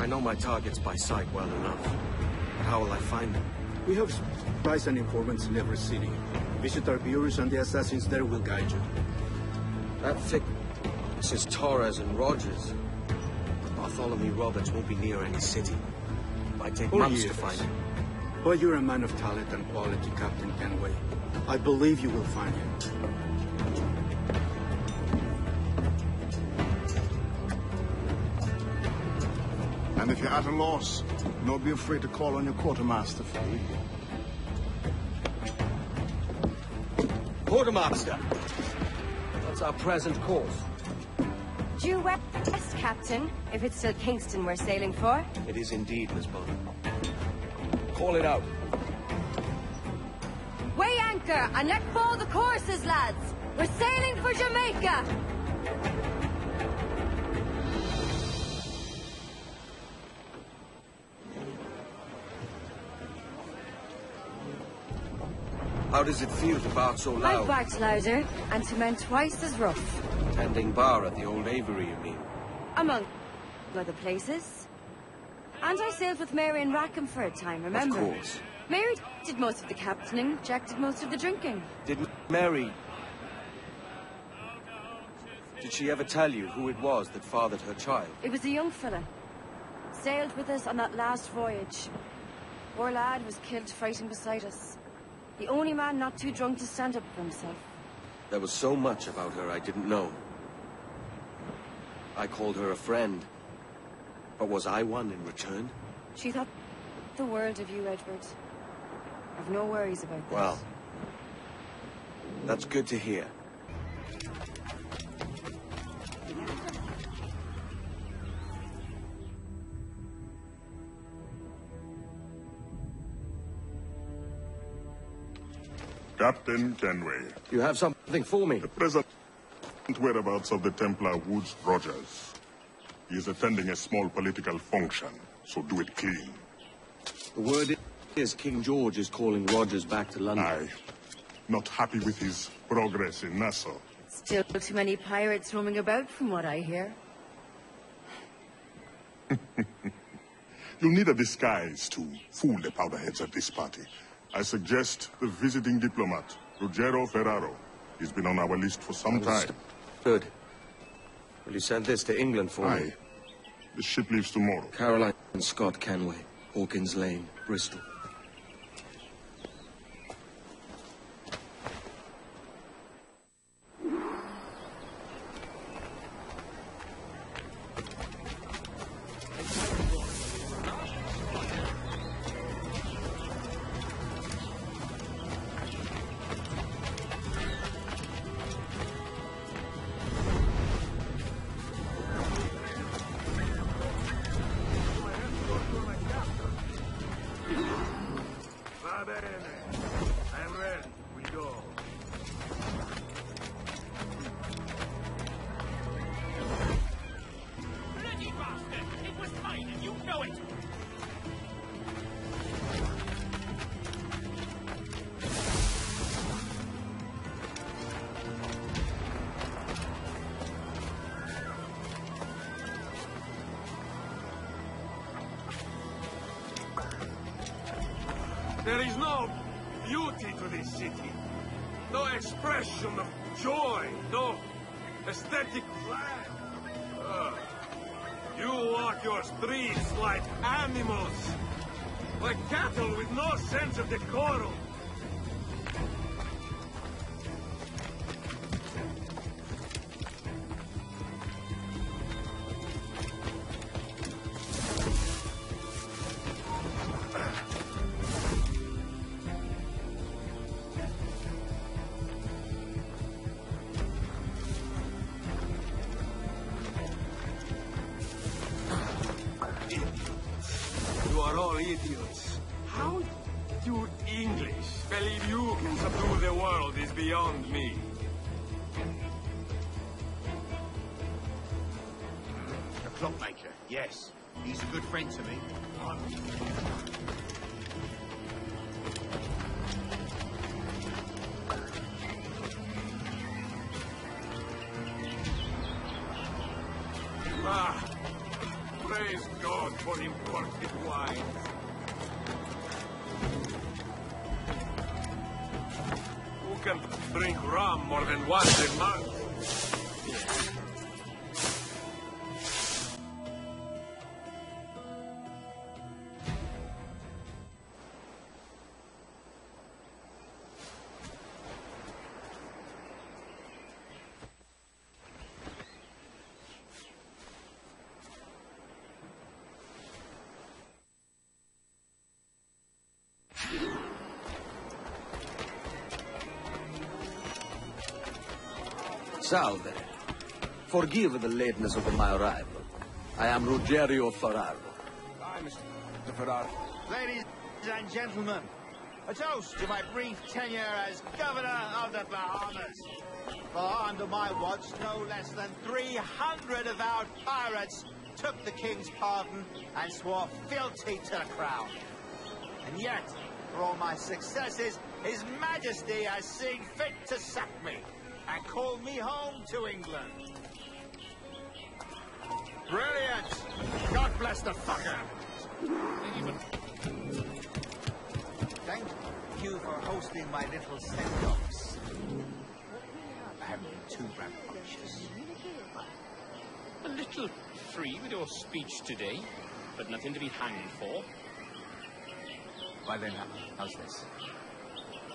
I know my targets by sight well enough, but how will I find them? We have spies and informants in every city. Visit our bureaus and the assassins there will guide you. That thick says Torres and Rogers. But Bartholomew Roberts won't be near any city. I take months to find him. Well, you're a man of talent and quality, Captain Kenway. I believe you will find him. And if you're at a loss, don't be afraid to call on your quartermaster for me. Quartermaster! What's our present course? Due west, Captain, if it's still Kingston we're sailing for. It is indeed, Miss Bowden. Call it out. Weigh anchor and let fall the courses, lads. We're sailing for Jamaica. How does it feel to bark so loud? I barked louder, and to men twice as rough. Tending bar at the old Avery, you mean? Among other places. And I sailed with Mary and Rackham for a time, remember? Of course. Mary did most of the captaining, Jack did most of the drinking. Did she ever tell you who it was that fathered her child? It was a young fella. Sailed with us on that last voyage. Poor lad was killed fighting beside us. The only man not too drunk to stand up for himself. There was so much about her I didn't know. I called her a friend. But was I one in return? She thought the world of you, Edward. I've no worries about this. Well, that's good to hear. Captain Kenway. You have something for me? The present whereabouts of the Templar Woods Rogers. He is attending a small political function, so do it clean. The word is King George is calling Rogers back to London. Aye. Not happy with his progress in Nassau. Still too many pirates roaming about from what I hear. You'll need a disguise to fool the powderheads at this party. I suggest the visiting diplomat, Ruggiero Ferraro. He's been on our list for some time. Good. Will you send this to England for me? Aye. The ship leaves tomorrow. Caroline and Scott Kenway, Hawkins Lane, Bristol. There is no beauty to this city, no expression of joy, no aesthetic flag. You walk your streets like animals, like cattle with no sense of decorum. Yes, he's a good friend to me. Ah, praise God. for imported wine. Who can drink rum more than once a month? Salve. Forgive the lateness of my arrival. I am Ruggiero Ferraro. Hi, Mr. Ferraro. Ladies and gentlemen, a toast to my brief tenure as Governor of the Bahamas. For under my watch, no less than 300 avowed pirates took the King's pardon and swore fealty to the crown. And yet, for all my successes, His Majesty has seen fit to sack me and call me home to England. Brilliant! God bless the fucker! Thank you for hosting my little send-offs. I haven't been too rambunctious. A little free with your speech today, but nothing to be hanged for. Why then, how's this?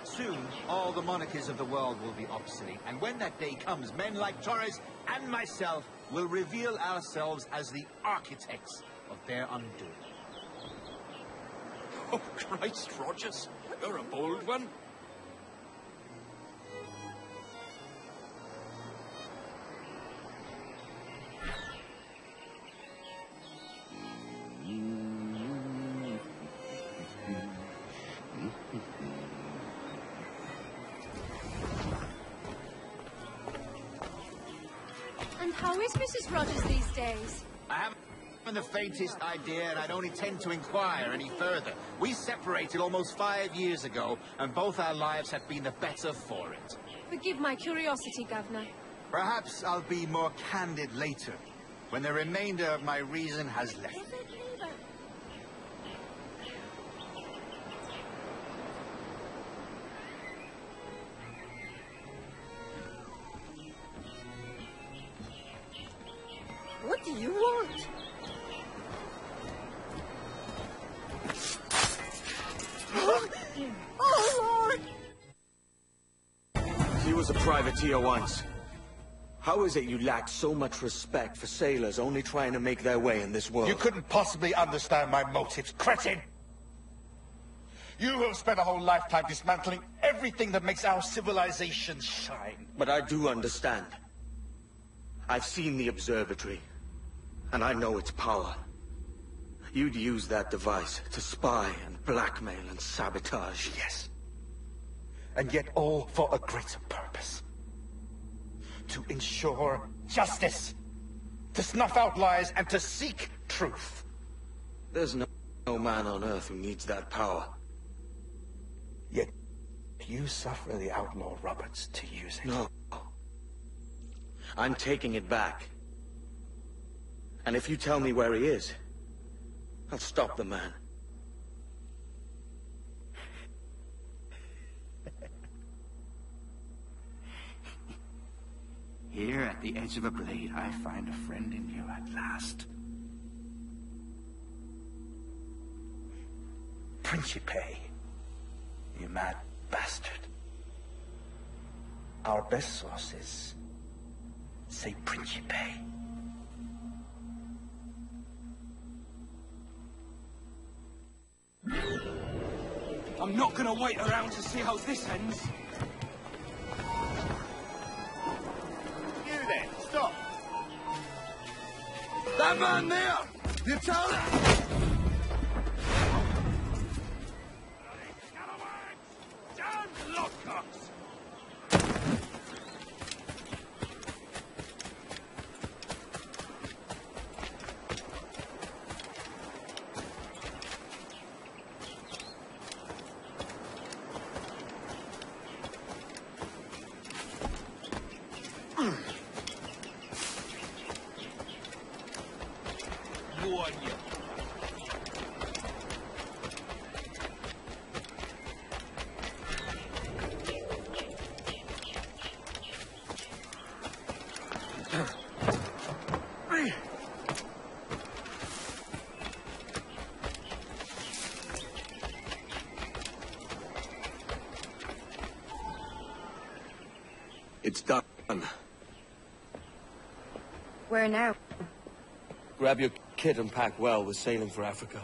Soon, all the monarchies of the world will be obsolete, and when that day comes, men like Torres and myself will reveal ourselves as the architects of their undoing. Oh, Christ, Rogers, you're a bold one. How is Mrs. Rogers these days? I haven't the faintest idea, and I don't intend to inquire any further. We separated almost 5 years ago, and both our lives have been the better for it. Forgive my curiosity, Governor. Perhaps I'll be more candid later, when the remainder of my reason has left. Once. How is it you lack so much respect for sailors only trying to make their way in this world? You couldn't possibly understand my motives, cretin! You have spent a whole lifetime dismantling everything that makes our civilization shine. But I do understand. I've seen the observatory, and I know its power. You'd use that device to spy and blackmail and sabotage. Yes. And yet all for a greater purpose. To ensure justice, to snuff out lies, and to seek truth. There's no man on earth who needs that power. Yet, you suffer the outlaw Roberts to use it. No. I'm taking it back. And if you tell me where he is, I'll stop the man. Here, at the edge of a blade, I find a friend in you at last. Principe, you mad bastard. Our best sources say Principe. I'm not gonna wait around to see how this ends. Then, stop! That man there! The Italian! Warn you. It's done. Where now? Grab your kit and pack well. We're sailing for Africa.